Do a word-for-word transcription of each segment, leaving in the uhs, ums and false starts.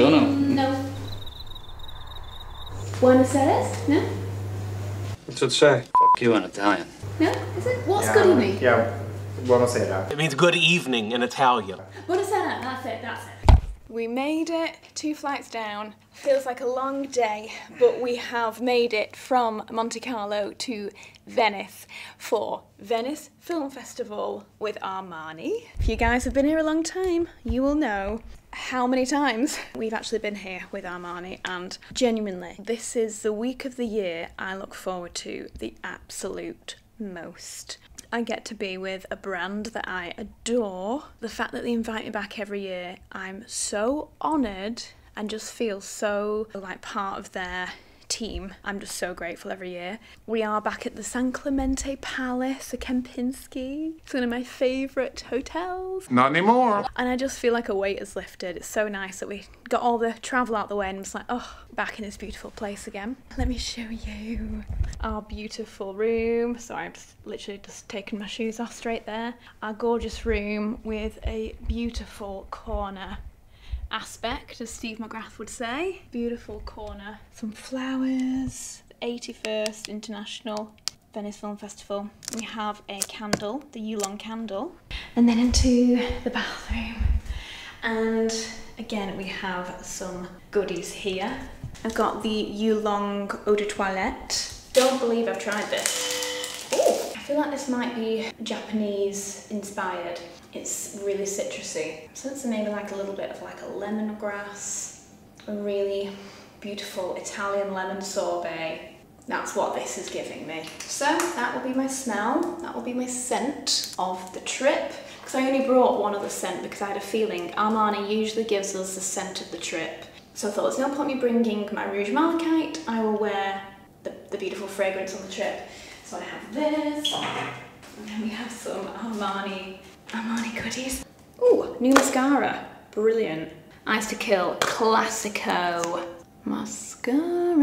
Buongiorno. No. Buenos Aires? No? What's it say? Fuck you in Italian. No? Is it? What's yeah, good evening? Yeah. Buenos Aires. It means good evening in Italian. Buenos Aires. That's it. That's it. We made it. Two flights down. Feels like a long day, but we have made it from Monte Carlo to Venice for Venice Film Festival with Armani. If you guys have been here a long time, you will know how many times we've actually been here with Armani, and genuinely, this is the week of the year I look forward to the absolute most. I get to be with a brand that I adore. The fact that they invite me back every year, I'm so honoured and just feel so like part of their team. I'm just so grateful every year. We are back at the San Clemente Palace Kempinski. It's one of my favourite hotels. Not anymore. And I just feel like a weight is lifted. It's so nice that we got all the travel out the way and I'm just like, oh, back in this beautiful place again. Let me show you our beautiful room. Sorry, I've just literally just taken my shoes off straight there. Our gorgeous room with a beautiful corner aspect, as Steve McGrath would say. Beautiful corner, some flowers. eighty-first International Venice Film Festival. We have a candle, the Yulong candle. And then into the bathroom. And again, we have some goodies here. I've got the Yulong Eau de Toilette. Don't believe I've tried this. Oh, I feel like this might be Japanese inspired. It's really citrusy. So it's maybe like a little bit of like a lemongrass, a really beautiful Italian lemon sorbet. That's what this is giving me. So that will be my smell, that will be my scent of the trip. Because I only brought one other scent because I had a feeling Armani usually gives us the scent of the trip. So I thought there's no point me bringing my Rouge Malachite, I will wear the, the beautiful fragrance on the trip. So I have this, and then we have some Armani Armani goodies. Ooh, new mascara. Brilliant. Eyes to Kill Classico mascara.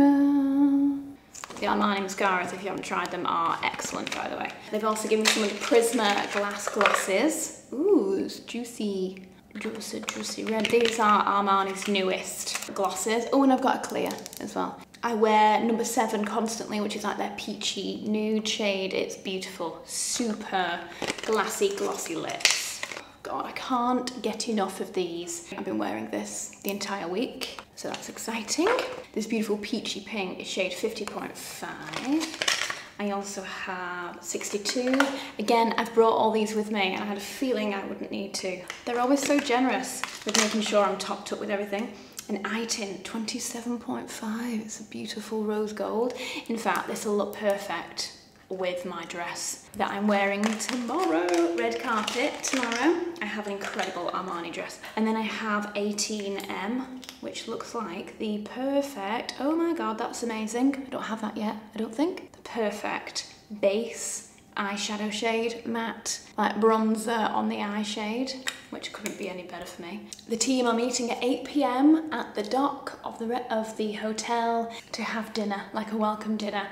The Armani mascaras, if you haven't tried them, are excellent, by the way. They've also given me some of the Prisma glass glosses. Ooh, it's juicy, juicy, juicy red. These are Armani's newest glosses. Oh, and I've got a clear as well. I wear number seven constantly, which is like their peachy nude shade. It's beautiful, super glassy, glossy lips. God, I can't get enough of these. I've been wearing this the entire week, so that's exciting. This beautiful peachy pink is shade fifty point five. I also have sixty-two. Again, I've brought all these with me and I had a feeling I wouldn't need to. They're always so generous with making sure I'm topped up with everything. An eye tint, twenty-seven point five, it's a beautiful rose gold. In fact, this will look perfect with my dress that I'm wearing tomorrow, red carpet tomorrow. I have an incredible Armani dress. And then I have eighteen M, which looks like the perfect, oh my God, that's amazing. I don't have that yet, I don't think. The perfect base eyeshadow shade, matte, like bronzer on the eye shade, which couldn't be any better for me. The team are meeting at eight P M at the dock of the, of the hotel to have dinner, like a welcome dinner.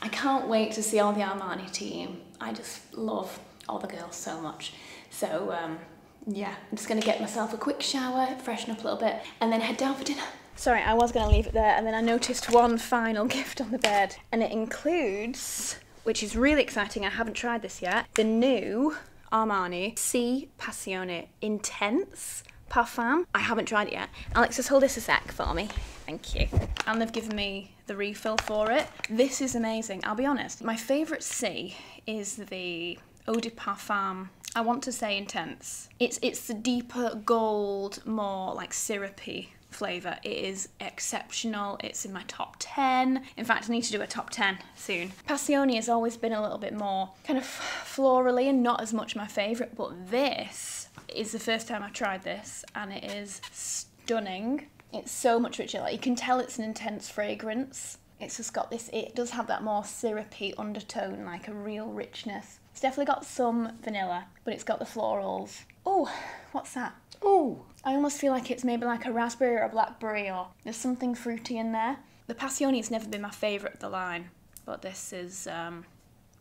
I can't wait to see all the Armani team. I just love all the girls so much. So um, yeah, I'm just gonna get myself a quick shower, freshen up a little bit, and then head down for dinner. Sorry, I was gonna leave it there, and then I noticed one final gift on the bed, and it includes, which is really exciting, I haven't tried this yet, the new Armani C Passione Intense Parfum. I haven't tried it yet. Alex, just hold this a sec for me. Thank you. And they've given me the refill for it. This is amazing, I'll be honest. My favourite C is the Eau de Parfum, I want to say intense. It's, it's the deeper gold, more like syrupy flavour. It is exceptional, it's in my top ten. In fact, I need to do a top ten soon. Passione has always been a little bit more kind of florally and not as much my favourite, but this is the first time I've tried this and it is stunning. It's so much richer, like you can tell it's an intense fragrance. It's just got this, it does have that more syrupy undertone, like a real richness. It's definitely got some vanilla, but it's got the florals. Oh, what's that? Oh, I almost feel like it's maybe like a raspberry or a blackberry, or there's something fruity in there. The Passione's never been my favourite of the line, but this is, um,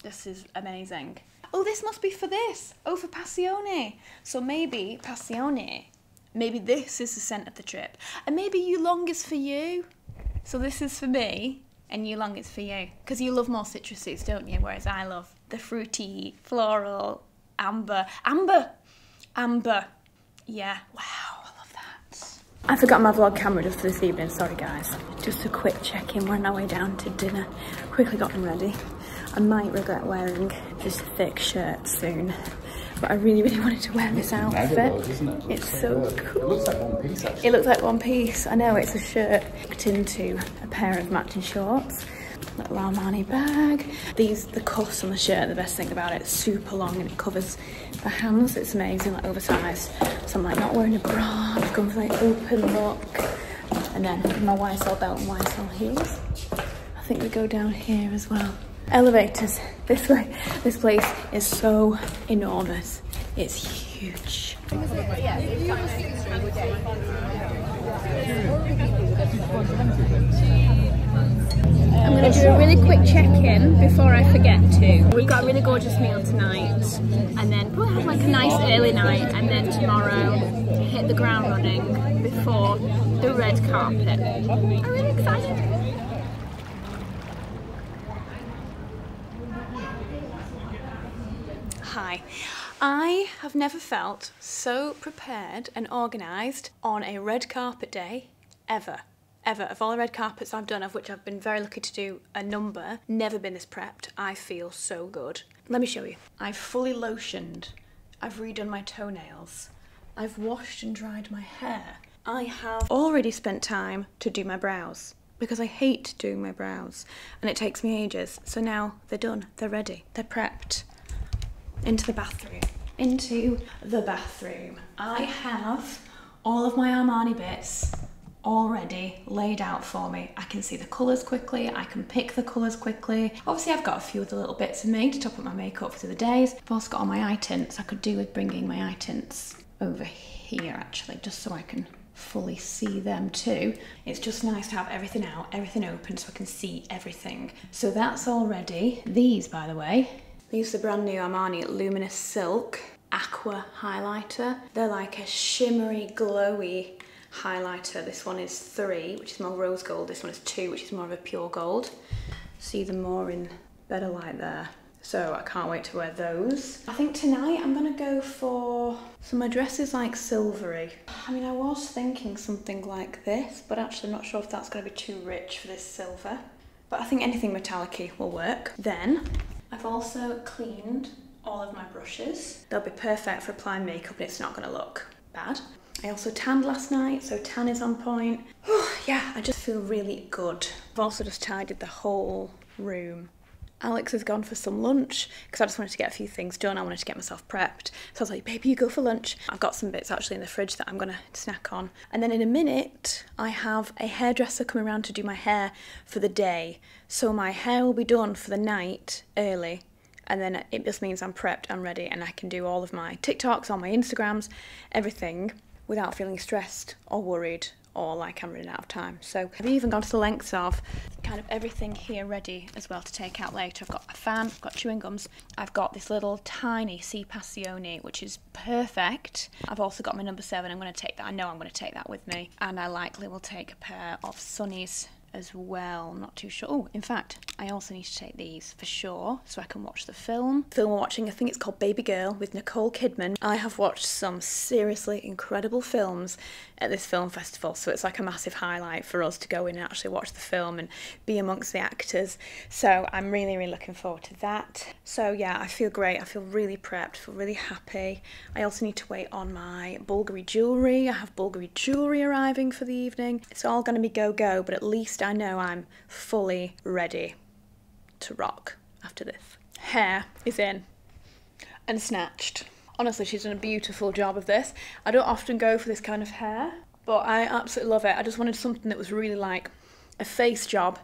this is amazing. Oh, this must be for this. Oh, for Passione. So maybe Passione Maybe this is the scent of the trip. And maybe Yulong is for you. So this is for me, and Yulong is for you. Because you love more citruses, don't you? Whereas I love the fruity, floral, amber. Amber! Amber. Yeah. Wow, I love that. I forgot my vlog camera just for this evening. Sorry, guys. Just a quick check-in. We're on our way down to dinner. Quickly gotten ready. I might regret wearing this thick shirt soon, but I really, really wanted to wear this outfit. Edible, isn't it? It's, it's so, so cool. It looks like one piece, actually. It looks like one piece. I know, it's a shirt tucked into a pair of matching shorts. Little Armani bag. These, the cuffs on the shirt are the best thing about it. It's super long and it covers the hands. It's amazing, like oversized. So I'm like not wearing a bra. I've gone for like open look. And then my Y S L belt and Y S L heels. I think we go down here as well. Elevators this way. This place is so enormous. It's huge. I'm going to do a really quick check-in before I forget to. We've got a really gorgeous meal tonight, and then probably have like a nice early night, and then tomorrow hit the ground running before the red carpet. I'm really excited. Hi, I have never felt so prepared and organised on a red carpet day ever, ever. Of all the red carpets I've done, of which I've been very lucky to do a number, never been this prepped. I feel so good. Let me show you. I've fully lotioned, I've redone my toenails, I've washed and dried my hair. I have already spent time to do my brows, because I hate doing my brows and it takes me ages. So now they're done, they're ready, they're prepped. Into the bathroom. Into the bathroom. I have all of my Armani bits already laid out for me. I can see the colours quickly, I can pick the colours quickly. Obviously I've got a few other little bits of me to top up my makeup for the days. I've also got all my eye tints. I could do with bringing my eye tints over here actually, just so I can fully see them too. It's just nice to have everything out, everything open, so I can see everything. So that's all ready. These, by the way, these are the brand new Armani Luminous Silk Aqua Highlighter. They're like a shimmery, glowy highlighter. This one is three, which is more rose gold. This one is two, which is more of a pure gold. See them more in better light there. So I can't wait to wear those. I think tonight I'm gonna go for, so my dress is like silvery. I mean, I was thinking something like this, but actually I'm not sure if that's gonna be too rich for this silver. But I think anything metallic-y will work. Then, I've also cleaned all of my brushes. They'll be perfect for applying makeup and it's not gonna look bad. I also tanned last night, so tan is on point. Yeah, I just feel really good. I've also just tidied the whole room. Alex has gone for some lunch because I just wanted to get a few things done. I wanted to get myself prepped. So I was like, baby, you go for lunch. I've got some bits actually in the fridge that I'm gonna snack on. And then in a minute, I have a hairdresser coming around to do my hair for the day. So my hair will be done for the night early. And then it just means I'm prepped, I'm ready, and I can do all of my TikToks, all my Instagrams, everything without feeling stressed or worried or like I'm running out of time. So I've even gone to the lengths of kind of everything here ready as well to take out later. I've got a fan, I've got chewing gums, I've got this little tiny Sea Passione, which is perfect. I've also got my number seven, I'm gonna take that, I know I'm gonna take that with me. And I likely will take a pair of sunnies as well, I'm not too sure. Oh, in fact, I also need to take these for sure, so I can watch the film. The film we're watching, I think it's called Baby Girl with Nicole Kidman. I have watched some seriously incredible films at this film festival, so it's like a massive highlight for us to go in and actually watch the film and be amongst the actors. So I'm really, really looking forward to that. So yeah, I feel great, I feel really prepped, I feel really happy. I also need to wait on my Bulgari jewellery. I have Bulgari jewellery arriving for the evening. It's all gonna be go-go, but at least I know I'm fully ready to rock after this. Hair is in and snatched. Honestly, she's done a beautiful job of this. I don't often go for this kind of hair, but I absolutely love it. I just wanted something that was really like a face job.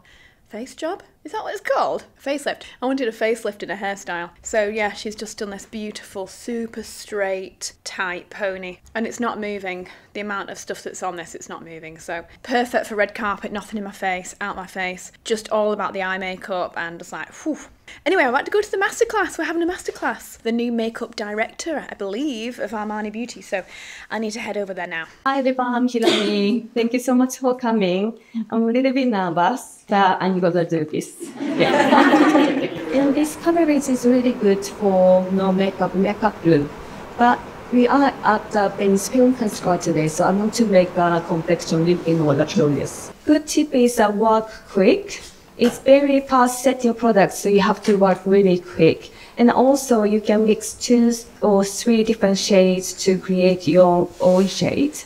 Face job? Is that what it's called? A facelift. I wanted a facelift in a hairstyle. So yeah, she's just done this beautiful, super straight, tight pony. And it's not moving. The amount of stuff that's on this, it's not moving. So perfect for red carpet, nothing in my face, out my face. Just all about the eye makeup and just like, whew, Anyway, I'm about to go to the masterclass. We're having a masterclass. The new makeup director, I believe, of Armani Beauty. So I need to head over there now. Hi everyone, Hirami. Thank you so much for coming. I'm a little bit nervous, but I'm gonna do this. Yeah. And this coverage is really good for no makeup, makeup room. But we are at the Venice Film Festival today, so I want to make a complexion lip in order to this. Good tip is that work quick. It's very fast setting products, so you have to work really quick. And also you can mix two or three different shades to create your own shade.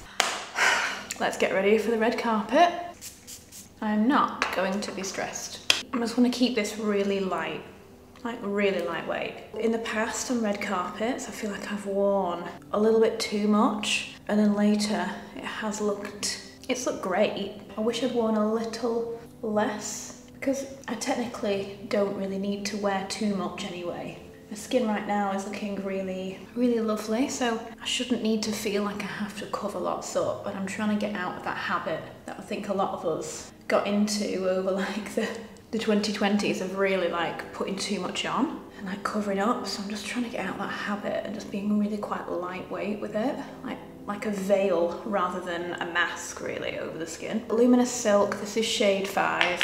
Let's get ready for the red carpet. I'm not going to be stressed. I just want to keep this really light, like really lightweight. In the past on red carpets, I feel like I've worn a little bit too much, and then later it has looked, it's looked great. I wish I'd worn a little less, because I technically don't really need to wear too much anyway. My skin right now is looking really, really lovely, so I shouldn't need to feel like I have to cover lots up, but I'm trying to get out of that habit that I think a lot of us got into over like the, the twenty twenties of really like putting too much on and like covering up. So I'm just trying to get out of that habit and just being really quite lightweight with it. Like, like a veil rather than a mask really over the skin. Luminous Silk, this is shade five.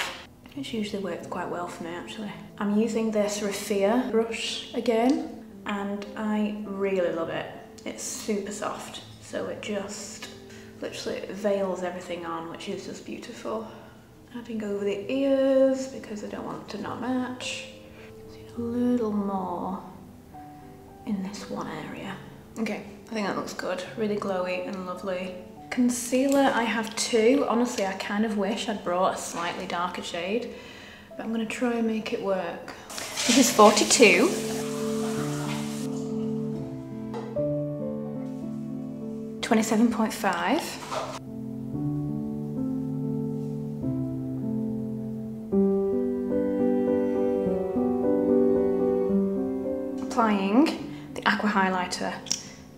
It usually works quite well for me actually. I'm using this Raffia brush again and I really love it. It's super soft, so it just literally veils everything on, which is just beautiful. Adding over the ears because I don't want them to not match. A little more in this one area. Okay, I think that looks good. Really glowy and lovely. Concealer, I have two. Honestly, I kind of wish I'd brought a slightly darker shade, but I'm gonna try and make it work. This is forty-two. twenty-seven point five. Applying the Aqua Highlighter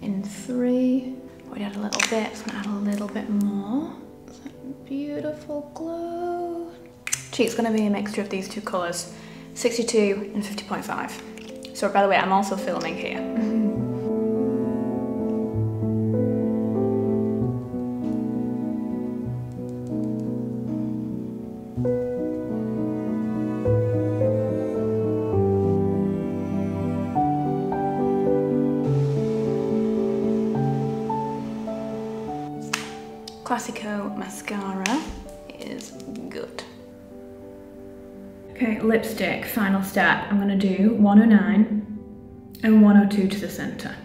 in three. We add a little bit, so I'm gonna add a little bit more. It's that beautiful glow. Cheek's gonna be a mixture of these two colours, sixty-two and fifty point five. So by the way, I'm also filming here. Classico mascara is good. Okay, lipstick, final step. I'm gonna do one oh nine and one oh two to the center.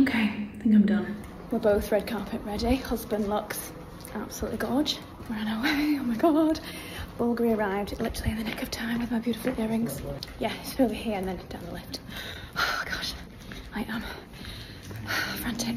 Okay, I think I'm done. We're both red carpet ready. Husband looks absolutely gorge. We're on our way, oh my God. Bulgari arrived literally in the nick of time with my beautiful earrings. Yeah, it's over here and then down the lift. Oh gosh. I am frantic.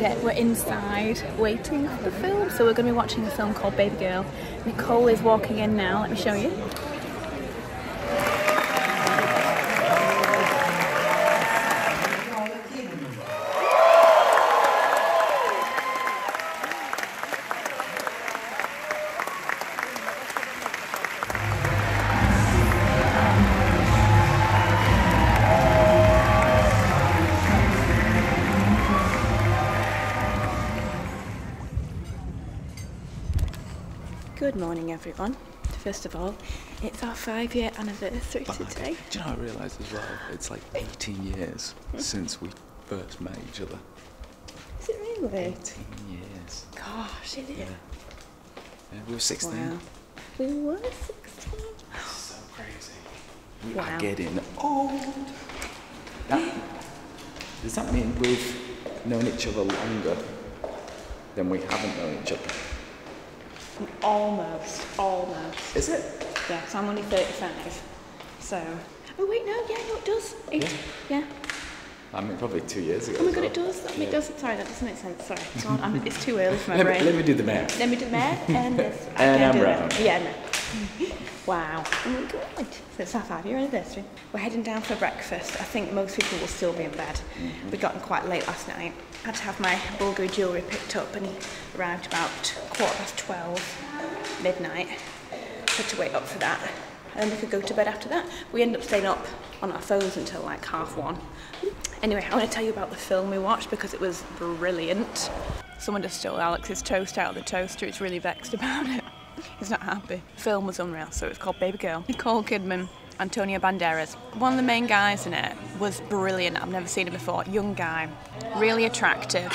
It. We're inside waiting for the film, so we're going to be watching a film called Baby Girl. Nicole is walking in now, let me show you. Good morning, everyone. First of all, it's our five-year anniversary Bag. today. Do you know what I realised as well? It's like eighteen years since we first met each other. Is it really? eighteen years. Gosh, is it? Yeah. Yeah, we were sixteen. Wow. We were sixteen. That's so crazy. We wow. are getting old. That, does that mean we've known each other longer then we haven't known each other. Almost, almost. Is it? Yes, I'm only thirty-five, so. Oh wait, no, yeah, no, it does. It, yeah. yeah. I mean, probably two years ago. Oh my God, well. it does. Yeah. It does. Sorry, that doesn't make sense. Sorry, God, I'm, it's too early for my let brain. Me, let me do the math. Let me do the math and this. And I'm round. It. Yeah, no. Wow. Oh my God. So it's our five-year anniversary. We're heading down for breakfast. I think most people will still be in bed. Mm-hmm. We got in quite late last night. I had to have my Bulgari jewellery picked up and he arrived about quarter past twelve, midnight. Had to wait up for that. And then we could go to bed after that. We ended up staying up on our phones until like half one. Anyway, I want to tell you about the film we watched because it was brilliant. Someone just stole Alex's toast out of the toaster. It's really vexed about it. He's not happy. The film was unreal, so it's called Baby Girl. Nicole Kidman, Antonio Banderas. One of the main guys in it was brilliant. I've never seen him before. Young guy, really attractive.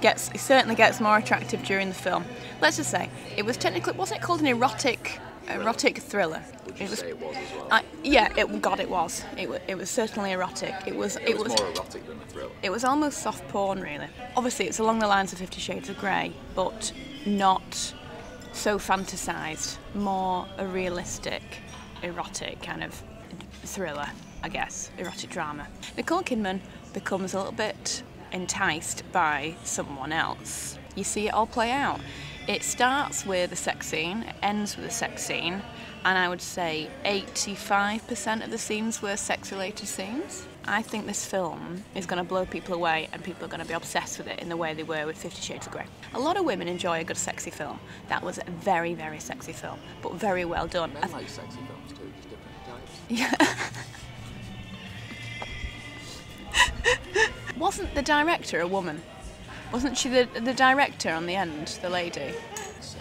Gets, he certainly gets more attractive during the film. Let's just say, it was technically, wasn't it called an erotic erotic thriller? Would you it was, say it was as well? I, yeah, it, God, it was. It, it was certainly erotic. It was. It, it was, was more erotic than a thriller. It was almost soft porn, really. Obviously, it's along the lines of Fifty Shades of Grey, but not so fantasised. More a realistic, erotic kind of thriller, I guess. Erotic drama. Nicole Kidman becomes a little bit enticed by someone else. You see it all play out. It starts with a sex scene, it ends with a sex scene, and I would say eighty-five percent of the scenes were sex-related scenes. I think this film is going to blow people away and people are going to be obsessed with it in the way they were with Fifty Shades of Grey. A lot of women enjoy a good sexy film. That was a very, very sexy film, but very well done. Men like sexy films too, just different types. Yeah. Wasn't the director a woman? Wasn't she the, the director on the end, the lady?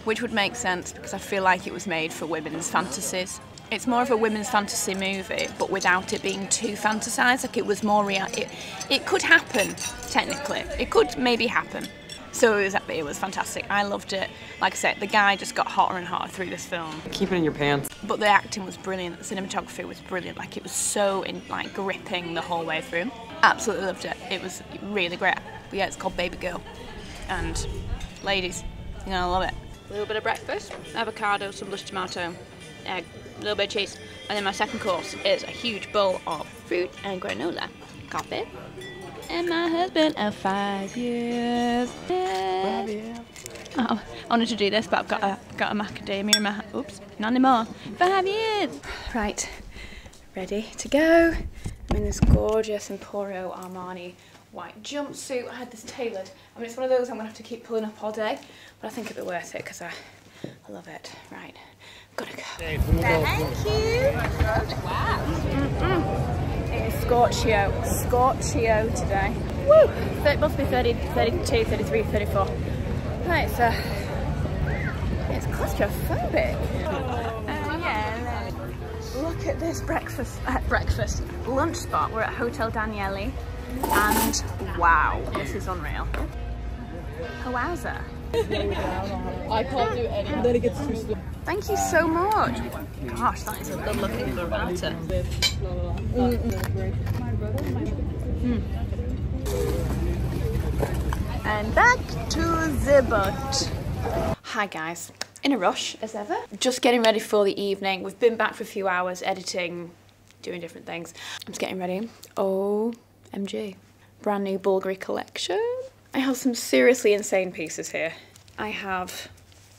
Which would make sense because I feel like it was made for women's fantasies. It's more of a women's fantasy movie, but without it being too fantasised. Like it was more real. It, it could happen, technically. It could maybe happen. So it was, it was fantastic. I loved it. Like I said, the guy just got hotter and hotter through this film. Keep it in your pants. But the acting was brilliant. The cinematography was brilliant. Like it was so in, like gripping the whole way through. Absolutely loved it. It was really great. But yeah, it's called Baby Girl. And ladies, you're gonna love it. A little bit of breakfast, avocado, some blushed tomato, egg, a little bit of cheese. And then my second course is a huge bowl of fruit and granola, coffee, and my husband of five years. Five years. Oh, I wanted to do this, but I've got a, got a macadamia in my hand. Oops, not anymore. Five years. Right, ready to go. I'm in this gorgeous Emporio Armani white jumpsuit. I had this tailored. I mean, it's one of those I'm gonna have to keep pulling up all day, but I think it'll be worth it because I, I love it. Right, gotta go. Thank you. Wow. Mm-mm. It is scorchio, scorchio today. Woo! It must be thirty, thirty-two, thirty-three, thirty-four. Right, it's uh, it's claustrophobic. Um, yeah. Look at this breakfast, uh, breakfast lunch spot. We're at Hotel Danielli. And wow, this is unreal. Wowza. I can't do anything. Then it gets too slow. Thank you so much. Gosh, that is a good looking burrata. Mm. And back to the boat. Hi guys, in a rush as ever. Just getting ready for the evening. We've been back for a few hours editing, doing different things. I'm just getting ready. Oh. M G. Brand new Bulgari collection. I have some seriously insane pieces here. I have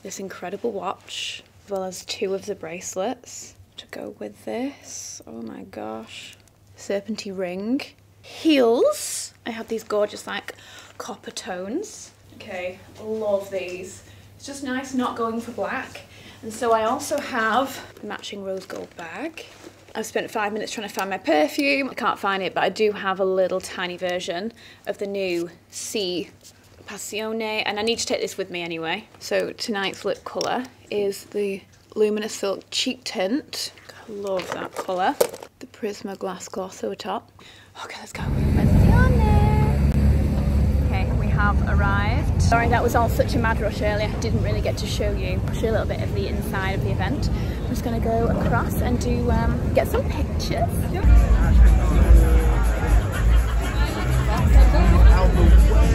this incredible watch, as well as two of the bracelets to go with this. Oh my gosh. Serpenti ring. Heels. I have these gorgeous like copper tones. Okay, love these. It's just nice not going for black. And so I also have a matching rose gold bag. I've spent five minutes trying to find my perfume. I can't find it, but I do have a little tiny version of the new C Passione, and I need to take this with me anyway. So tonight's lip colour is the Luminous Silk Cheek Tint. I love that colour. The Prisma Glass Gloss over top. Okay, let's go. Okay, we have arrived. Sorry, that was all such a mad rush earlier. I didn't really get to show you, show a little bit of the inside of the event. I'm just going to go across and do um, get some pictures. Out the way.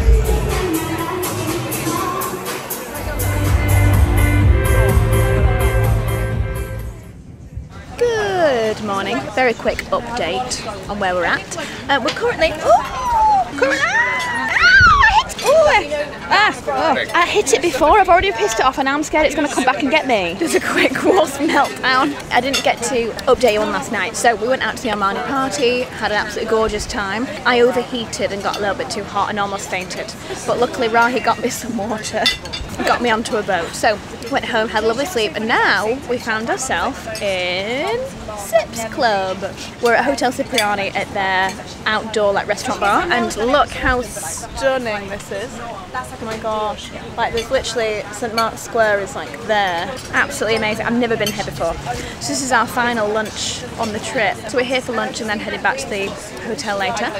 Good morning. Very quick update on where we're at. Uh, we're currently. Oh, currently ah, I, hit, oh, ah, oh, I hit it before. I've already pissed it off, and now I'm scared it's going to come back and get me. There's a quick wasp meltdown. I didn't get to update you on last night, so we went out to the Armani party, had an absolutely gorgeous time. I overheated and got a little bit too hot and almost fainted, but luckily Rahi got me some water. Got me onto a boat. So went home, had a lovely sleep, and now we found ourselves in Cip's Club. We're at Hotel Cipriani at their outdoor like restaurant bar, and look how stunning this is. Oh my gosh. Like there's literally St Mark's Square is like there. Absolutely amazing. I've never been here before. So this is our final lunch on the trip. So we're here for lunch and then headed back to the hotel later.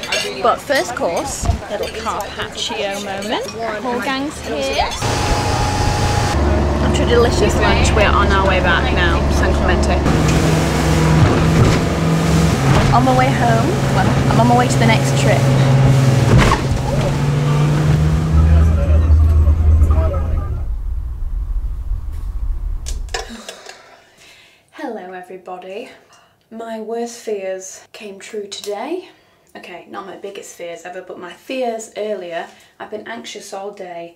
But first course, little carpaccio moment. Whole gang's here. After a delicious lunch, we're on our way back now, San Clemente. On my way home, well, I'm on my way to the next trip. Hello everybody. My worst fears came true today. Okay, not my biggest fears ever, but my fears earlier. I've been anxious all day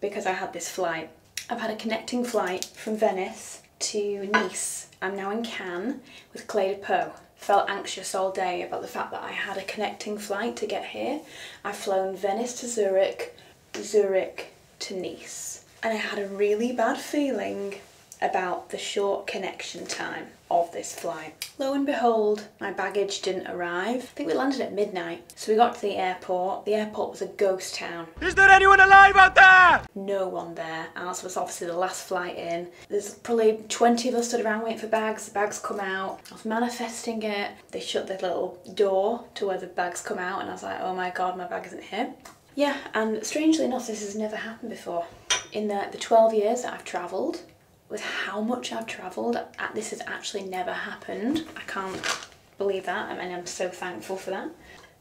because I had this flight. I've had a connecting flight from Venice to Nice. I'm now in Cannes with Clé de Peau. Felt anxious all day about the fact that I had a connecting flight to get here. I've flown Venice to Zurich, Zurich to Nice. And I had a really bad feeling about the short connection time of this flight. Lo and behold, my baggage didn't arrive. I think we landed at midnight. So we got to the airport. The airport was a ghost town. Is there anyone alive out there? No one there. Ours was obviously the last flight in. There's probably twenty of us stood around waiting for bags. The bags come out. I was manifesting it. They shut the little door to where the bags come out and I was like, oh my God, my bag isn't here. Yeah, and strangely enough, this has never happened before. In the, the twelve years that I've travelled, with how much I've travelled, this has actually never happened. I can't believe that, I mean, I'm so thankful for that.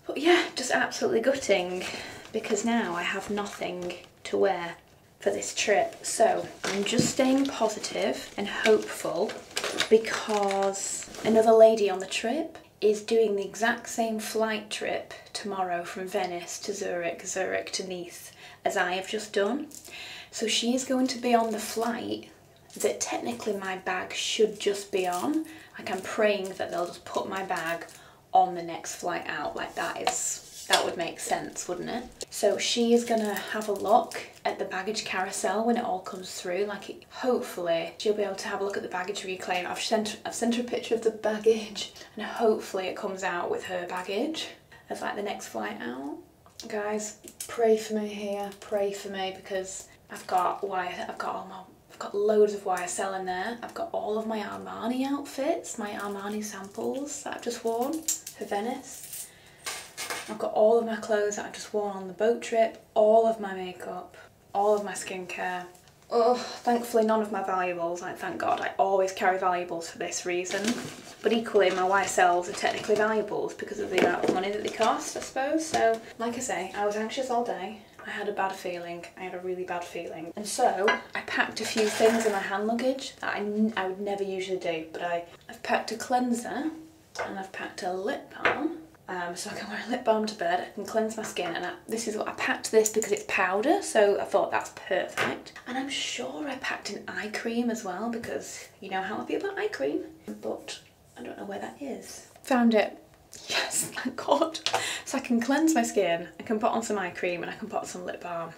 But yeah, just absolutely gutting, because now I have nothing to wear for this trip. So I'm just staying positive and hopeful, because another lady on the trip is doing the exact same flight trip tomorrow from Venice to Zurich, Zurich to Nice, as I have just done. So she is going to be on the flight that technically my bag should just be on. Like I'm praying that they'll just put my bag on the next flight out. Like that is, that would make sense, wouldn't it? So she is gonna have a look at the baggage carousel when it all comes through. Like it, hopefully she'll be able to have a look at the baggage reclaim. I've sent, I've sent her a picture of the baggage and hopefully it comes out with her baggage as like the next flight out. Guys, pray for me here, pray for me because I've got why I've got all my I've got loads of Y S L in there. I've got all of my Armani outfits, my Armani samples that I've just worn for Venice. I've got all of my clothes that I've just worn on the boat trip, all of my makeup, all of my skincare. Oh, thankfully none of my valuables, like thank God. I always carry valuables for this reason. But equally my Y S Ls are technically valuables because of the amount of money that they cost, I suppose. So, like I say, I was anxious all day. I had a bad feeling, I had a really bad feeling. And so I packed a few things in my hand luggage that I, n I would never usually do, but I, I've packed a cleanser and I've packed a lip balm. Um, so I can wear a lip balm to bed, I can cleanse my skin, and I, this is what I packed this because it's powder, so I thought that's perfect. And I'm sure I packed an eye cream as well because you know how I feel about eye cream, but I don't know where that is. Found it. Yes, thank God. So I can cleanse my skin, I can put on some eye cream and I can put on some lip balm.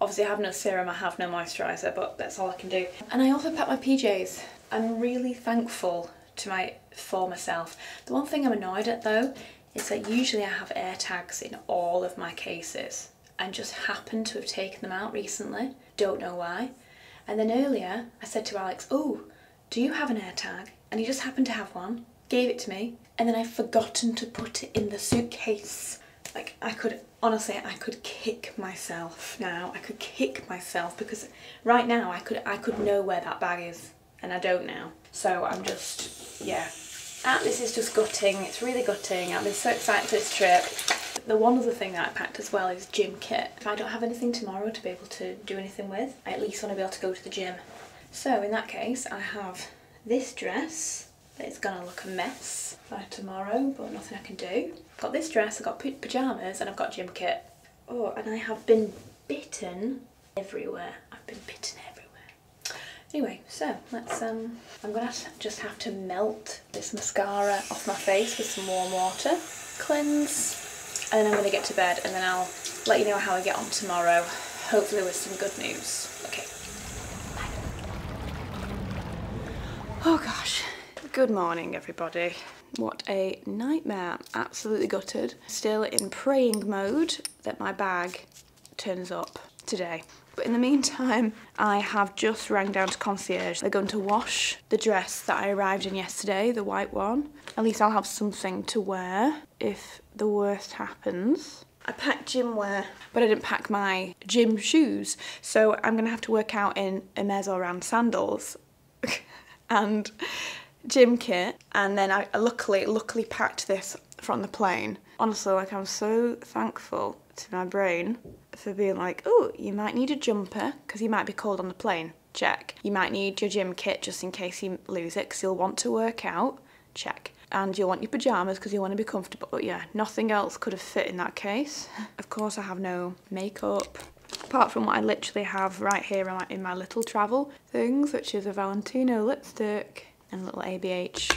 Obviously I have no serum, I have no moisturiser, but that's all I can do. And I also packed my P Js. I'm really thankful to my former self. The one thing I'm annoyed at though is that usually I have air tags in all of my cases and just happened to have taken them out recently. Don't know why. And then earlier I said to Alex, oh, do you have an air tag? And he just happened to have one, gave it to me. And then I've forgotten to put it in the suitcase. Like I could, honestly, I could kick myself now. I could kick myself because right now I could, I could know where that bag is and I don't now. So I'm just, yeah. And this is just gutting, it's really gutting. I've been so excited for this trip. The one other thing that I packed as well is gym kit. If I don't have anything tomorrow to be able to do anything with, I at least want to be able to go to the gym. So in that case, I have this dress. that it's gonna look a mess by tomorrow, but nothing I can do. I've got this dress, I've got pyjamas, and I've got gym kit. Oh, and I have been bitten everywhere. I've been bitten everywhere. Anyway, so let's, um, I'm gonna have to just have to melt this mascara off my face with some warm water, cleanse, and then I'm gonna get to bed, and then I'll let you know how I get on tomorrow, hopefully with some good news. Okay, bye. Oh gosh. Good morning, everybody. What a nightmare. Absolutely gutted. Still in praying mode that my bag turns up today. But in the meantime, I have just rang down to concierge. They're going to wash the dress that I arrived in yesterday, the white one. At least I'll have something to wear if the worst happens. I packed gym wear, but I didn't pack my gym shoes, so I'm gonna have to work out in Hermes or Ram sandals. And gym kit, and then I luckily luckily packed this from the plane. Honestly, like, I'm so thankful to my brain for being like, oh, you might need a jumper because you might be cold on the plane, check. You might need your gym kit just in case you lose it because you'll want to work out, check. And you'll want your pyjamas because you want to be comfortable. But yeah, nothing else could have fit in that case. Of course, I have no makeup apart from what I literally have right here in my, in my little travel things, which is a Valentino lipstick and a little A B H,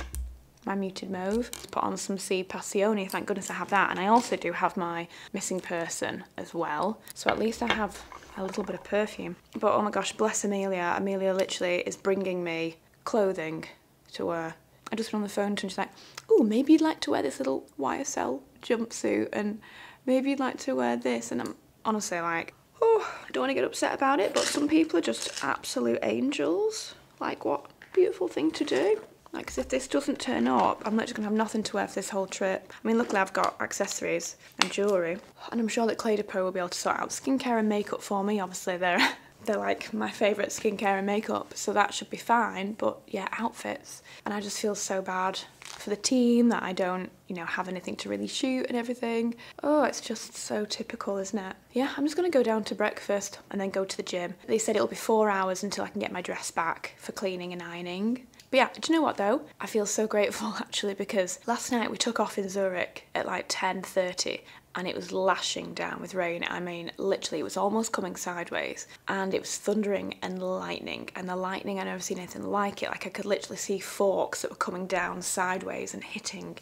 my muted mauve. Put on some C Passione, thank goodness I have that. And I also do have my missing person as well. So at least I have a little bit of perfume. But oh my gosh, bless Amelia. Amelia literally is bringing me clothing to wear. I just went on the phone to her and she's like, oh, maybe you'd like to wear this little Y S L jumpsuit and maybe you'd like to wear this. And I'm honestly like, oh, I don't want to get upset about it, but some people are just absolute angels. Like, what beautiful thing to do. Like, cause if this doesn't turn up, I'm literally gonna have nothing to wear for this whole trip. I mean, luckily I've got accessories and jewellery, and I'm sure that Clé de Peau will be able to sort out skincare and makeup for me. Obviously they're, they're like my favourite skincare and makeup, so that should be fine. But yeah, outfits. And I just feel so bad for the team that I don't, you know, have anything to really shoot and everything. Oh, it's just so typical, isn't it? Yeah, I'm just gonna go down to breakfast and then go to the gym. They said it'll be four hours until I can get my dress back for cleaning and ironing. But yeah, do you know what though? I feel so grateful actually, because last night we took off in Zurich at like ten thirty and it was lashing down with rain. I mean, literally it was almost coming sideways, and it was thundering and lightning, and the lightning, I've never seen anything like it. Like, I could literally see forks that were coming down sideways and hitting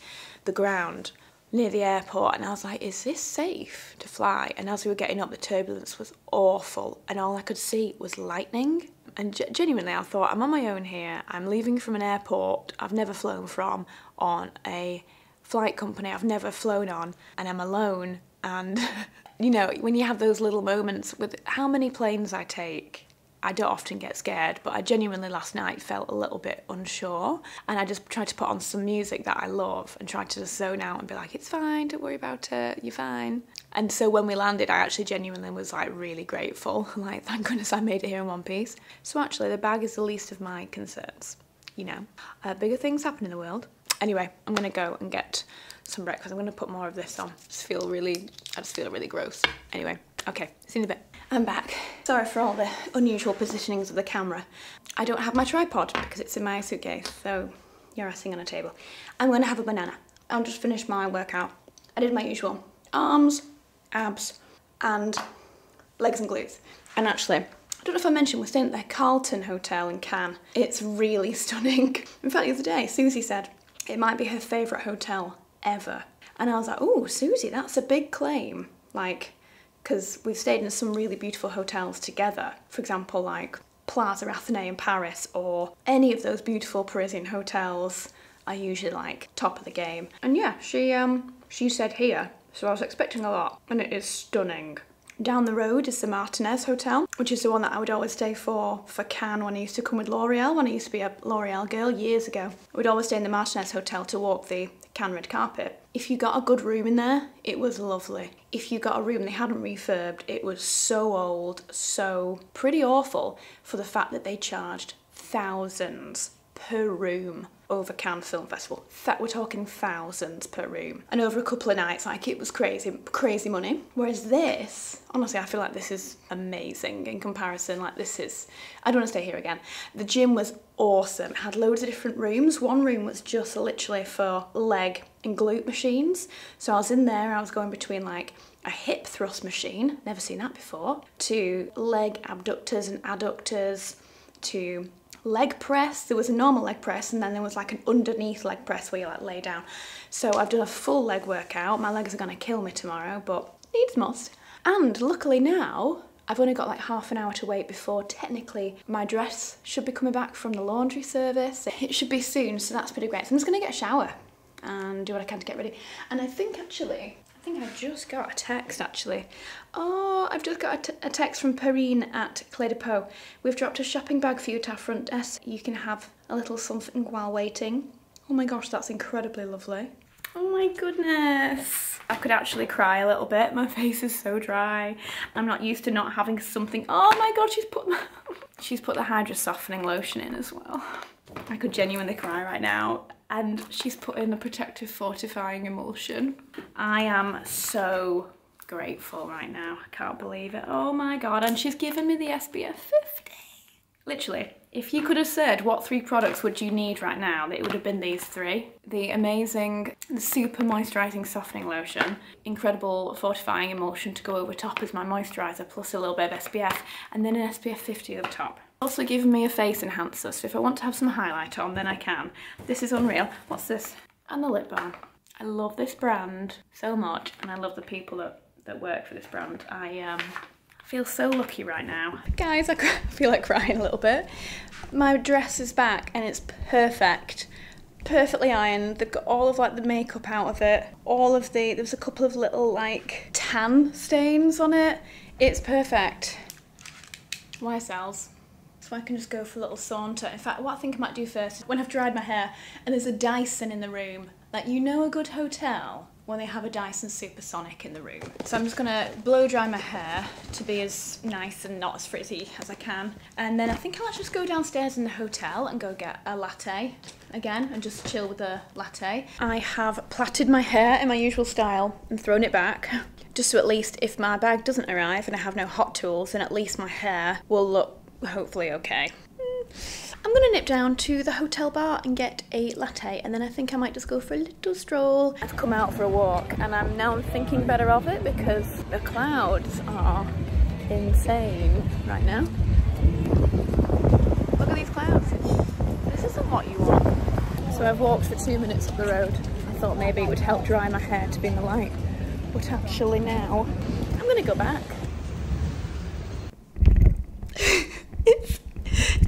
the ground near the airport, and I was like, is this safe to fly? And as we were getting up, the turbulence was awful, and all I could see was lightning. And genuinely I thought, I'm on my own here, I'm leaving from an airport I've never flown from, on a flight company I've never flown on, and I'm alone. And you know, when you have those little moments with how many planes I take, I don't often get scared, but I genuinely last night felt a little bit unsure, and I just tried to put on some music that I love and tried to just zone out and be like, it's fine, don't worry about it, you're fine. And so when we landed, I actually genuinely was like really grateful, like, thank goodness I made it here in one piece. So actually the bag is the least of my concerns, you know. Uh, bigger things happen in the world. Anyway, I'm gonna go and get some breakfast. I'm gonna put more of this on. I just feel really, I just feel really gross. Anyway, okay, see you in a bit. I'm back. Sorry for all the unusual positionings of the camera. I don't have my tripod because it's in my suitcase, so you're resting on a table. I'm gonna have a banana. I'll just finish my workout. I did my usual arms, abs, and legs and glutes. And actually, I don't know if I mentioned, we're staying at the Carlton Hotel in Cannes. It's really stunning. In fact, the other day, Susie said it might be her favourite hotel ever. And I was like, oh, Susie, that's a big claim. Like, because we've stayed in some really beautiful hotels together. For example, like Plaza Athénée in Paris, or any of those beautiful Parisian hotels are usually like top of the game. And yeah, she, um, she said here, so I was expecting a lot, and it is stunning. Down the road is the Martinez Hotel, which is the one that I would always stay for for Cannes when I used to come with L'Oréal, when I used to be a L'Oréal girl years ago. I would always stay in the Martinez Hotel to walk the Cannes red carpet. If you got a good room in there, it was lovely. If you got a room they hadn't refurbed, it was so old, so pretty awful for the fact that they charged thousands per room over Cannes Film Festival. That we're talking thousands per room, and over a couple of nights, like, it was crazy, crazy money. Whereas this, honestly, I feel like this is amazing in comparison. Like, this is, I don't want to stay here again. The gym was awesome. It had loads of different rooms. One room was just literally for leg and glute machines. So I was in there, I was going between like a hip thrust machine, never seen that before, to leg abductors and adductors, to leg press. There was a normal leg press, and then there was like an underneath leg press where you like lay down. So I've done a full leg workout. My legs are gonna kill me tomorrow, but needs must. And luckily now, I've only got like half an hour to wait before technically my dress should be coming back from the laundry service. It should be soon, so that's pretty great. So I'm just gonna get a shower and do what I can to get ready. And I think actually, I think I just got a text actually. Oh, I've just got a, t a text from Perrine at Clé de Peau. We've dropped a shopping bag for you to our front desk. You can have a little something while waiting. Oh my gosh, that's incredibly lovely. Oh my goodness. I could actually cry a little bit. My face is so dry. I'm not used to not having something. Oh my God, she's put, she's put the Hydra Softening Lotion in as well. I could genuinely cry right now. And she's put in a protective fortifying emulsion. I am so grateful right now. I can't believe it. Oh my God. And she's given me the S P F fifty. Literally, if you could have said what three products would you need right now, it would have been these three. The amazing super moisturizing softening lotion, incredible fortifying emulsion to go over top as my moisturizer, plus a little bit of S P F, and then an S P F fifty over top. Also given me a face enhancer, so if I want to have some highlight on, then I can. This is unreal. What's this? And the lip balm. I love this brand so much, and I love the people that, that work for this brand. I um, feel so lucky right now. Guys, I feel like crying a little bit. My dress is back, and it's perfect. Perfectly ironed. They've got all of like the makeup out of it. All of the, there's a couple of little like tan stains on it. It's perfect. Y S Ls. So I can just go for a little saunter. In fact, what I think I might do first, when I've dried my hair and there's a Dyson in the room, like, you know a good hotel when they have a Dyson Supersonic in the room. So I'm just gonna blow dry my hair to be as nice and not as frizzy as I can. And then I think I'll just go downstairs in the hotel and go get a latte again and just chill with a latte. I have plaited my hair in my usual style and thrown it back, just so at least if my bag doesn't arrive and I have no hot tools, then at least my hair will look hopefully okay. I'm gonna nip down to the hotel bar and get a latte, and then I think I might just go for a little stroll. I've come out for a walk, and I'm now thinking better of it because the clouds are insane right now. Look at these clouds. This isn't what you want. So I've walked for two minutes up the road. I thought maybe it would help dry my hair to be in the light, but actually now I'm gonna go back.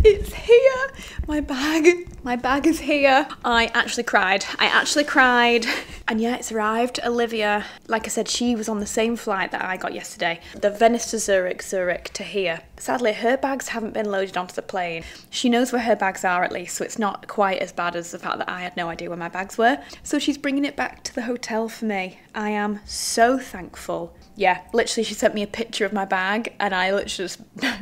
It's here! My bag, my bag is here. I actually cried, I actually cried. And yeah, it's arrived. Olivia, like I said, she was on the same flight that I got yesterday. The Venice to Zurich, Zurich to here. Sadly, her bags haven't been loaded onto the plane. She knows where her bags are at least, so it's not quite as bad as the fact that I had no idea where my bags were. So she's bringing it back to the hotel for me. I am so thankful. Yeah, literally she sent me a picture of my bag and I literally just,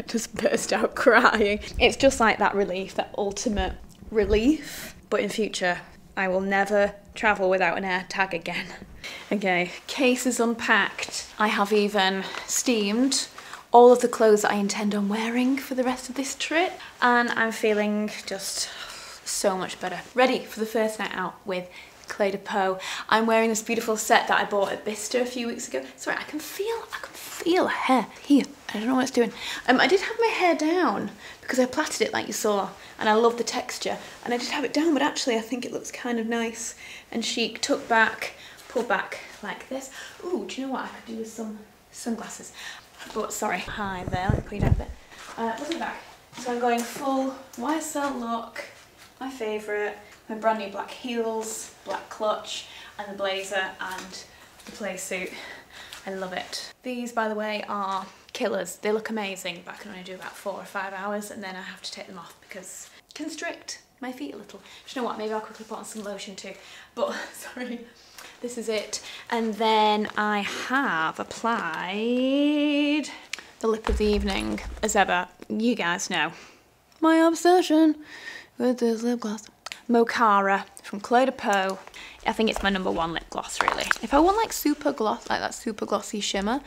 just burst out crying. It's just like that relief, that ultimate relief. But in future, I will never travel without an air tag again. Okay, case is unpacked. I have even steamed all of the clothes that I intend on wearing for the rest of this trip. And I'm feeling just so much better. Ready for the first night out with Clé de Peau. I'm wearing this beautiful set that I bought at Bicester a few weeks ago. Sorry, I can feel, I can feel hair here. I don't know what it's doing. Um, I did have my hair down because I plaited it like you saw, and I love the texture. And I did have it down, but actually I think it looks kind of nice and chic. Tucked back, pulled back like this. Ooh, do you know what I could do with some sunglasses? But sorry. Hi there, let me clean up a bit. Uh, looking back, so I'm going full Y S L look, my favourite. My brand new black heels, black clutch, and the blazer and the play suit. I love it. These, by the way, are killers. They look amazing, but I can only do about four or five hours and then I have to take them off because constrict my feet a little. Do you know what? Maybe I'll quickly put on some lotion too. But sorry, this is it. And then I have applied the lip of the evening, as ever. You guys know my obsession with this lip gloss. Mokara from Clé de Peau. I think it's my number one lip gloss, really. If I want like super gloss, like that super glossy shimmer,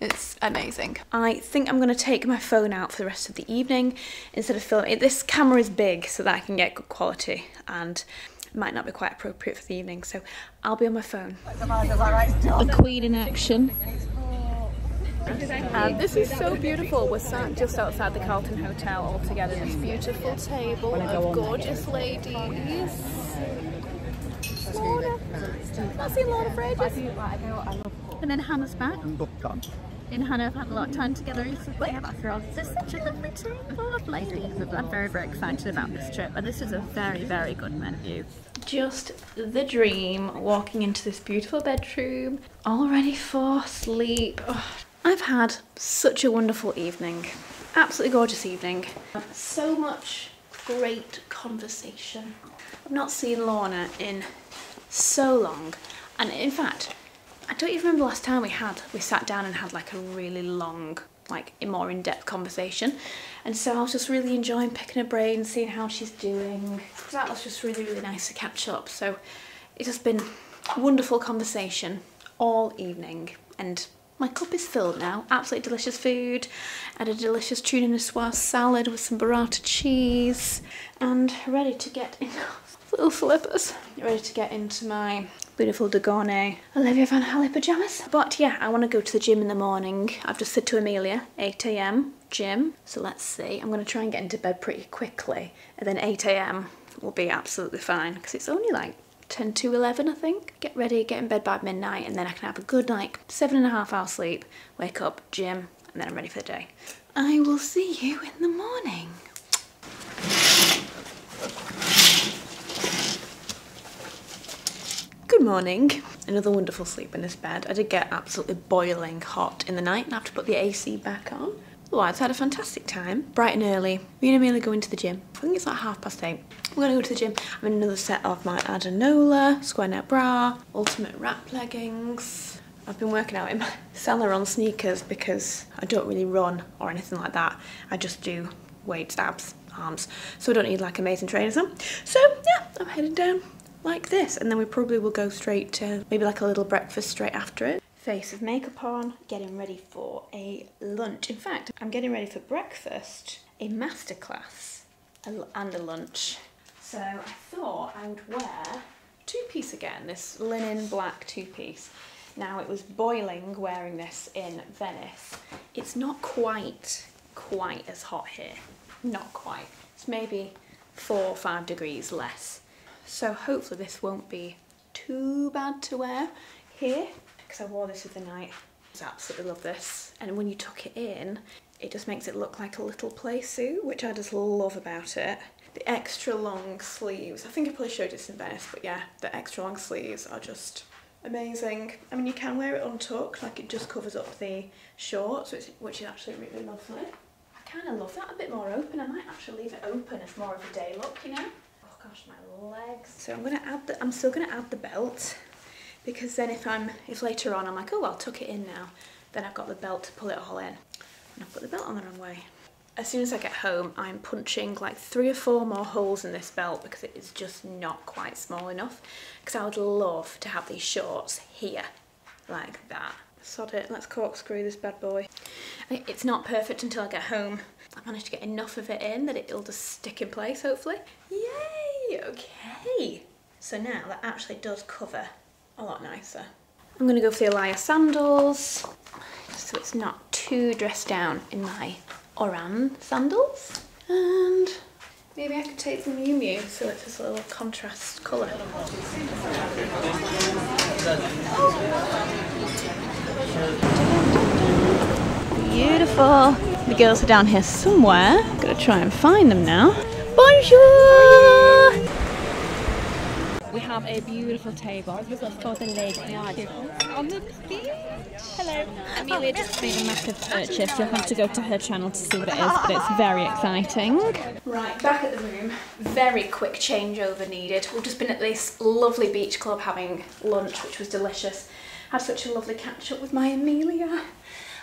it's amazing. I think I'm gonna take my phone out for the rest of the evening instead of filming. This camera is big so that I can get good quality and it might not be quite appropriate for the evening, so I'll be on my phone. The Queen in action. And this is so beautiful. We're sat just outside the Carlton Hotel all together. This beautiful table of gorgeous ladies. Laura. I've seen Laura for ages. And then Hannah's back. And Hannah have had a lot of time together recently. This is such a lovely table of ladies. I'm very, very excited about this trip. And this is a very, very good menu. Just the dream, walking into this beautiful bedroom, all ready for sleep. Oh, I've had such a wonderful evening. Absolutely gorgeous evening. So much great conversation. I've not seen Lorna in so long. And in fact, I don't even remember the last time we had, we sat down and had like a really long, like a more in-depth conversation. And so I was just really enjoying picking her brain, seeing how she's doing. That was just really, really nice to catch up. So it's just been a wonderful conversation all evening. And my cup is filled now. Absolutely delicious food. I had a delicious tuna niçoise salad with some burrata cheese. And ready to get in little slippers. Ready to get into my beautiful Dagoné Olivia Van Halle pyjamas. But yeah, I want to go to the gym in the morning. I've just said to Amelia, eight A M gym. So let's see. I'm going to try and get into bed pretty quickly. And then eight A M will be absolutely fine because it's only like ten to eleven, I think. Get ready, get in bed by midnight, and then I can have a good like seven and a half hour sleep, wake up, gym, and then I'm ready for the day. I will see you in the morning. Good morning. Another wonderful sleep in this bed. I did get absolutely boiling hot in the night and I have to put the A C back on. Otherwise, I had a fantastic time. Bright and early. Me and Amelia go into the gym. I think it's like half past eight. We're gonna go to the gym. I'm in another set of my Adenola, square net bra, ultimate wrap leggings. I've been working out in my Salomon sneakers because I don't really run or anything like that. I just do weights, abs, arms. So I don't need like amazing trainers on. So yeah, I'm heading down like this, and then we probably will go straight to maybe like a little breakfast straight after it. Face of makeup on, getting ready for a lunch. In fact, I'm getting ready for breakfast, a masterclass, and a lunch. So I thought I would wear two-piece again, this linen black two-piece. Now it was boiling wearing this in Venice. It's not quite, quite as hot here. Not quite. It's maybe four or five degrees less. So hopefully this won't be too bad to wear here because I wore this the other night. I absolutely love this. And when you tuck it in, it just makes it look like a little play suit, which I just love about it. The extra long sleeves, I think I probably showed this in Venice, but yeah, the extra long sleeves are just amazing. I mean, you can wear it untucked, like it just covers up the shorts, which, which is actually really lovely. I kind of love that a bit more open. I might actually leave it open as more of a day look, you know? Gosh, my legs. So I'm gonna add the, I'm still gonna add the belt because then if I'm, if later on I'm like, oh, I'll tuck it in now, then I've got the belt to pull it all in. And I've put the belt on the wrong way. As soon as I get home, I'm punching like three or four more holes in this belt because it is just not quite small enough. Because I would love to have these shorts here, like that. Sod it, let's corkscrew this bad boy. It's not perfect until I get home. I managed to get enough of it in that it'll just stick in place, hopefully. Yay! Okay, so now that actually does cover a lot nicer. I'm gonna go for the Alaya sandals, so it's not too dressed down in my Oran sandals. And maybe I could take some Miu Miu, so it's just a little contrast colour. Beautiful. The girls are down here somewhere. Gotta try and find them now. Bonjour! We have a beautiful table for the ladies. On the beach! Hello. Amelia just made a massive purchase. You'll have to go to her channel to see what it is, but it's very exciting. Right, back at the room. Very quick changeover needed. We've just been at this lovely beach club having lunch, which was delicious. Had such a lovely catch up with my Amelia.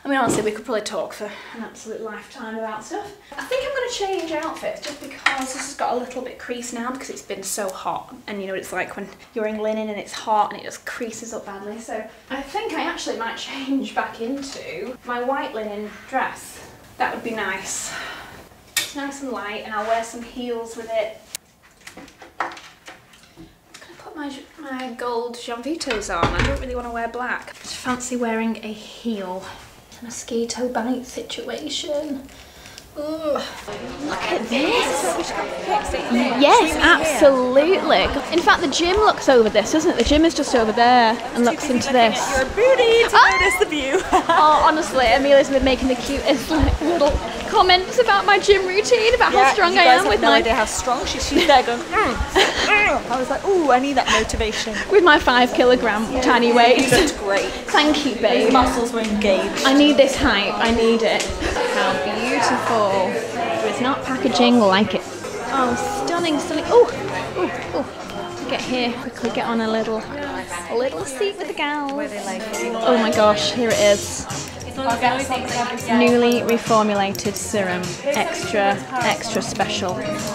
I mean, honestly, we could probably talk for an absolute lifetime about stuff. I think I'm going to change outfits just because this has got a little bit creased now because it's been so hot. And you know what it's like when you're wearing linen and it's hot and it just creases up badly. So I think I actually might change back into my white linen dress. That would be nice. It's nice and light, and I'll wear some heels with it. My, my gold Gianvitos on. I don't really want to wear black. I just fancy wearing a heel. A mosquito bite situation. Ooh. Look at this! Yes, absolutely. In fact, the gym looks over this, doesn't it? The gym is just over there and looks into this. You're a booty to notice the view. Oh, honestly, Amelia's been making the cutest like, little comments about my gym routine, about yeah, how strong I am have with no my. Idea how strong she's. She's there going. Mm, mm. I was like, ooh, I need that motivation. With my five kilogram yeah. tiny weight. You looked great. Thank you, babe. Your muscles were engaged. I need this hype. I need it. How beautiful. It's not packaging like it. Oh, stunning, stunning. Oh, oh, oh. Get here, quickly get on a little, a little seat with the gals. Oh my gosh, here it is. Newly reformulated serum, extra, extra special.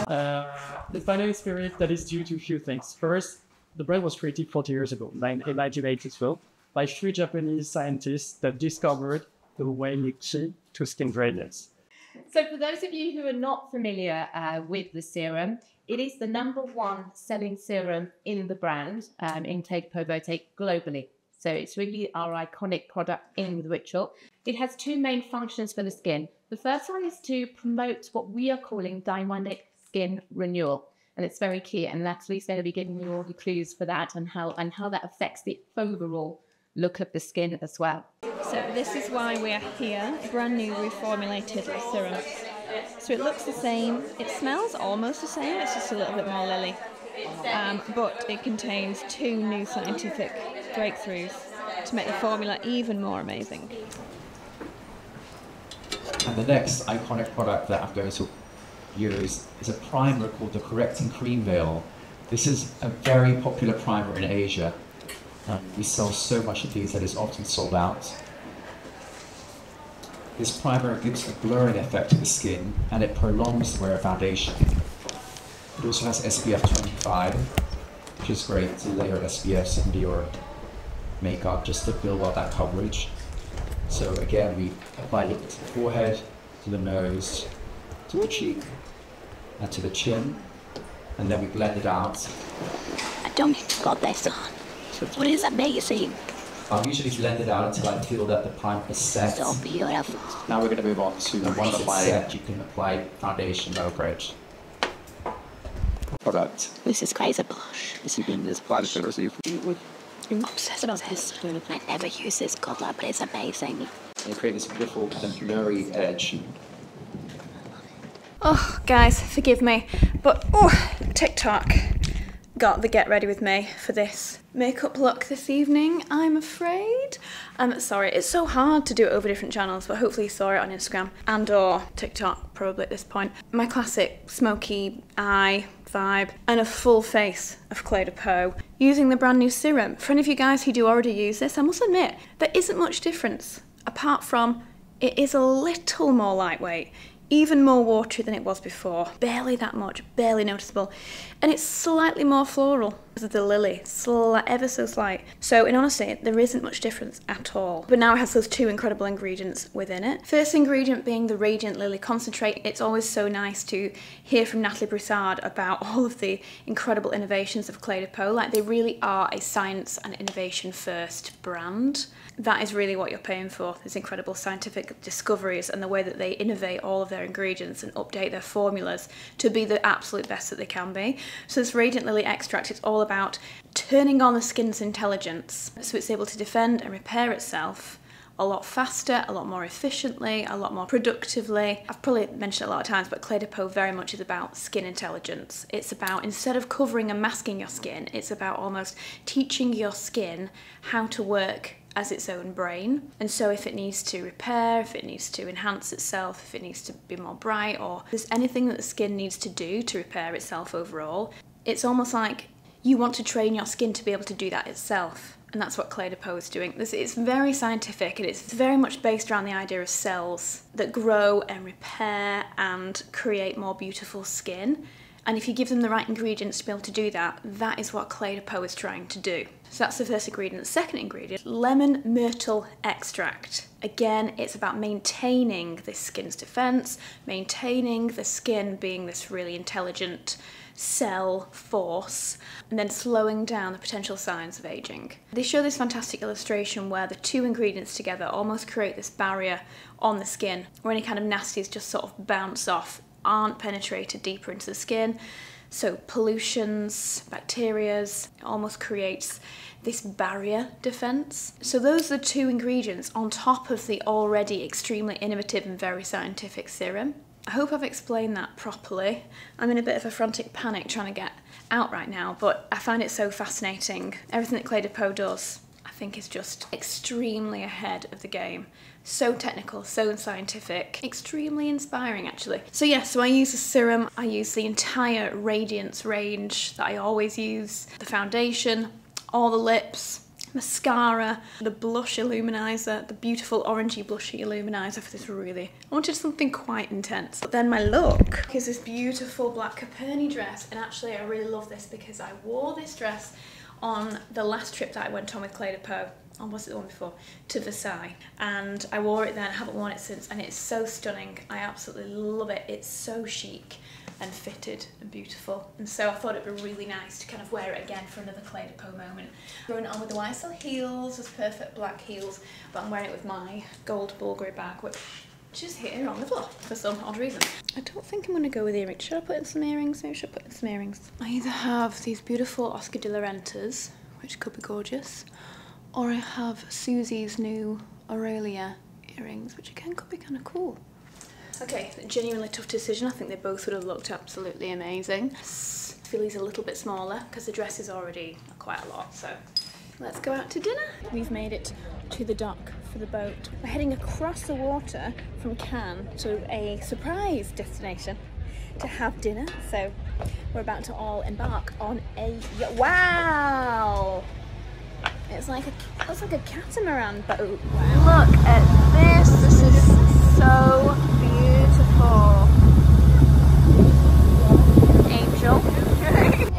Uh, the Palo spirit that is due to a few things. First, the brand was created forty years ago, nineteen eighty-two, by three Japanese scientists that discovered the way key to skin gradients. So for those of you who are not familiar uh, with the serum, it is the number one selling serum in the brand, um, in Clé de Peau Beauté globally. So it's really our iconic product in the ritual. It has two main functions for the skin. The first one is to promote what we are calling dynamic skin renewal. And it's very key, and Natalie's going to be giving you all the clues for that and how, and how that affects the overall look at the skin as well. So this is why we are here, brand new reformulated serum. So it looks the same, it smells almost the same, it's just a little bit more lily. Um, but it contains two new scientific breakthroughs to make the formula even more amazing. And the next iconic product that I'm going to use is a primer called the Correcting Cream Veil. This is a very popular primer in Asia. Um, we sell so much of these that it's often sold out. This primer gives a blurring effect to the skin and it prolongs the wear of foundation. It also has S P F twenty-five, which is great to layer S P Fs into your makeup just to build up that coverage. So again, we apply it to the forehead, to the nose, to the cheek, and to the chin, and then we blend it out. I don't think I've got this on. What is amazing? I'll usually blend it out until I feel that the primer is set. So beautiful. Now we're going to move on to the one that you can apply foundation over it. Product. This is crazy blush. This has been this blush. I'm obsessed with this. I never use this color, but it's amazing. It creates this beautiful blurry edge. Oh, guys, forgive me, but oh, TikTok. Got the get ready with me for this makeup look this evening, I'm afraid. I'm sorry, it's so hard to do it over different channels, but hopefully you saw it on Instagram and or TikTok probably at this point. My classic smoky eye vibe and a full face of Clé de Peau using the brand new serum. For any of you guys who do already use this, I must admit there isn't much difference apart from it is a little more lightweight. Even more watery than it was before. Barely that much, barely noticeable. And it's slightly more floral because of the lily, sli ever so slight. So in honesty, there isn't much difference at all. But now it has those two incredible ingredients within it. First ingredient being the Radiant Lily Concentrate. It's always so nice to hear from Natalie Broussard about all of the incredible innovations of Clé de Peau. Like, they really are a science and innovation first brand. That is really what you're paying for, these incredible scientific discoveries and the way that they innovate all of their ingredients and update their formulas to be the absolute best that they can be. So this Radiant Lily extract is all about turning on the skin's intelligence so it's able to defend and repair itself a lot faster, a lot more efficiently, a lot more productively. I've probably mentioned it a lot of times, but Clé de Peau very much is about skin intelligence. It's about, instead of covering and masking your skin, it's about almost teaching your skin how to work as its own brain. And so if it needs to repair, if it needs to enhance itself, if it needs to be more bright, or there's anything that the skin needs to do to repair itself overall, it's almost like you want to train your skin to be able to do that itself And that's what Clé de Peau is doing. This, it's very scientific and it's very much based around the idea of cells that grow and repair and create more beautiful skin. And if you give them the right ingredients to be able to do that, that is what Clé de Peau is trying to do. So that's the first ingredient. The second ingredient, lemon myrtle extract. Again, it's about maintaining the skin's defense, maintaining the skin being this really intelligent cell force, and then slowing down the potential signs of aging. They show this fantastic illustration where the two ingredients together almost create this barrier on the skin, where any kind of nasties just sort of bounce off, aren't penetrated deeper into the skin. So pollutions, bacterias, it almost creates this barrier defense. So those are the two ingredients on top of the already extremely innovative and very scientific serum. I hope I've explained that properly. I'm in a bit of a frantic panic trying to get out right now, but I find it so fascinating. Everything that Clé de Peau does, I think, is just extremely ahead of the game. So technical, so scientific, extremely inspiring actually. So yeah, so I use a serum. I use the entire Radiance range that I always use. The foundation, all the lips, mascara, the blush illuminizer, the beautiful orangey blushy illuminizer for this really, I wanted something quite intense. But then my look is this beautiful black Caperni dress, and actually I really love this because I wore this dress on the last trip that I went on with Clé de Peau, or was it the one before, to Versailles. And I wore it then, I haven't worn it since, and it's so stunning. I absolutely love it. It's so chic and fitted and beautiful. And so I thought it'd be really nice to kind of wear it again for another Clé de Peau moment. Going on with the Y S L heels, those perfect black heels, but I'm wearing it with my gold Bulgari bag, which is here on the floor for some odd reason. I don't think I'm gonna go with earrings. Should I put in some earrings? Maybe I should put in some earrings. I either have these beautiful Oscar de la Rentas, which could be gorgeous, or I have Susie's new Aurelia earrings, which again could be kind of cool. Okay, genuinely tough decision. I think they both would have looked absolutely amazing. Philly's a little bit smaller because the dress is already quite a lot, so let's go out to dinner. We've made it to the dock for the boat. We're heading across the water from Cannes to a surprise destination to have dinner, so we're about to all embark on a... Wow! It's like a, it's like a catamaran boat. Wow. Look at this. This is so beautiful. Angel. Look at this.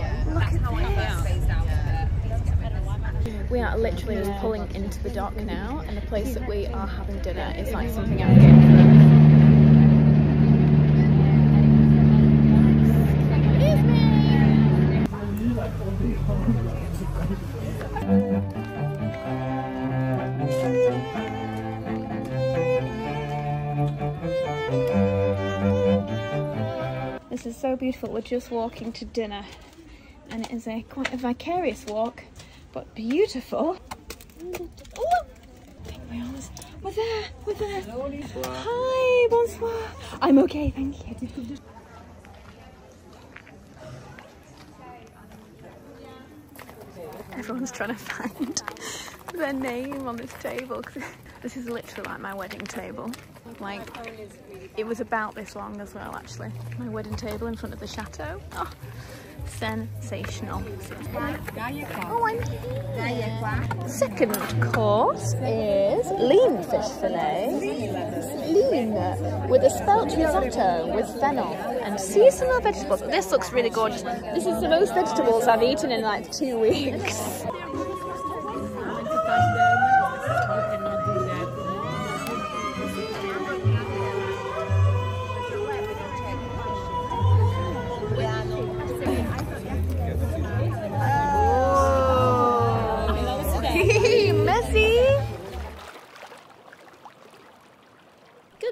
We are literally pulling into the dock now, and the place that we are having dinner is like something out of a game. This is so beautiful. We're just walking to dinner, and it is a quite a vicarious walk, but beautiful. Ooh. I think we almost, we're there, we're there. Hello, bonsoir. Hi, bonsoir. I'm okay, thank you. Everyone's trying to find their name on this table. This is literally like my wedding table. Like, it was about this long as well, actually. My wedding table in front of the chateau. Oh, sensational. Oh, I'm here. Second course is lean fish fillet. Lean with a spelt risotto with fennel and seasonal vegetables. This looks really gorgeous. This is the most vegetables I've eaten in like two weeks.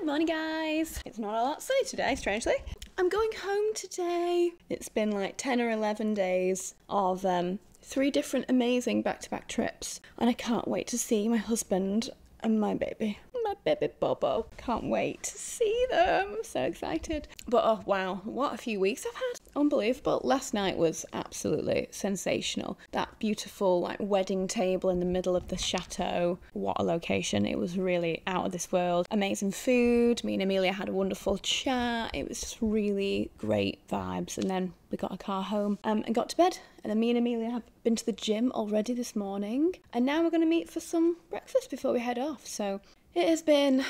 Morning guys! It's not all that sunny today, strangely. I'm going home today. It's been like ten or eleven days of um, three different amazing back-to-back trips, and I can't wait to see my husband and my baby. My my baby Bobo. Can't wait to see them. I'm so excited. But oh wow, what a few weeks I've had. Unbelievable. Last night was absolutely sensational. That beautiful like wedding table in the middle of the chateau. What a location. It was really out of this world. Amazing food. Me and Amelia had a wonderful chat. It was just really great vibes. And then we got a car home um, and got to bed. And then me and Amelia have been to the gym already this morning. And now we're going to meet for some breakfast before we head off. So it has been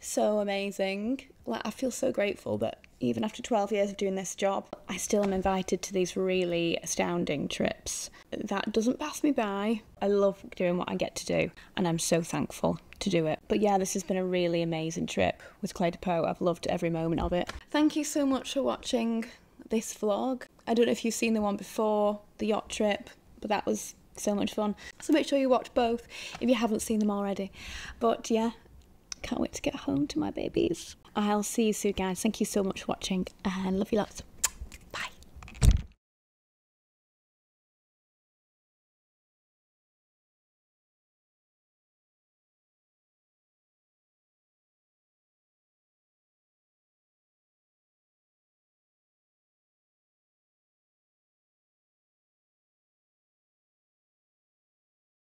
so amazing. Like, I feel so grateful that even after twelve years of doing this job, I still am invited to these really astounding trips. That doesn't pass me by. I love doing what I get to do, and I'm so thankful to do it. But yeah, this has been a really amazing trip with Clé de Peau. I've loved every moment of it. Thank you so much for watching this vlog. I don't know if you've seen the one before, the yacht trip, but that was so much fun. So make sure you watch both if you haven't seen them already. But yeah, can't wait to get home to my babies. I'll see you soon, guys. Thank you so much for watching and love you lots.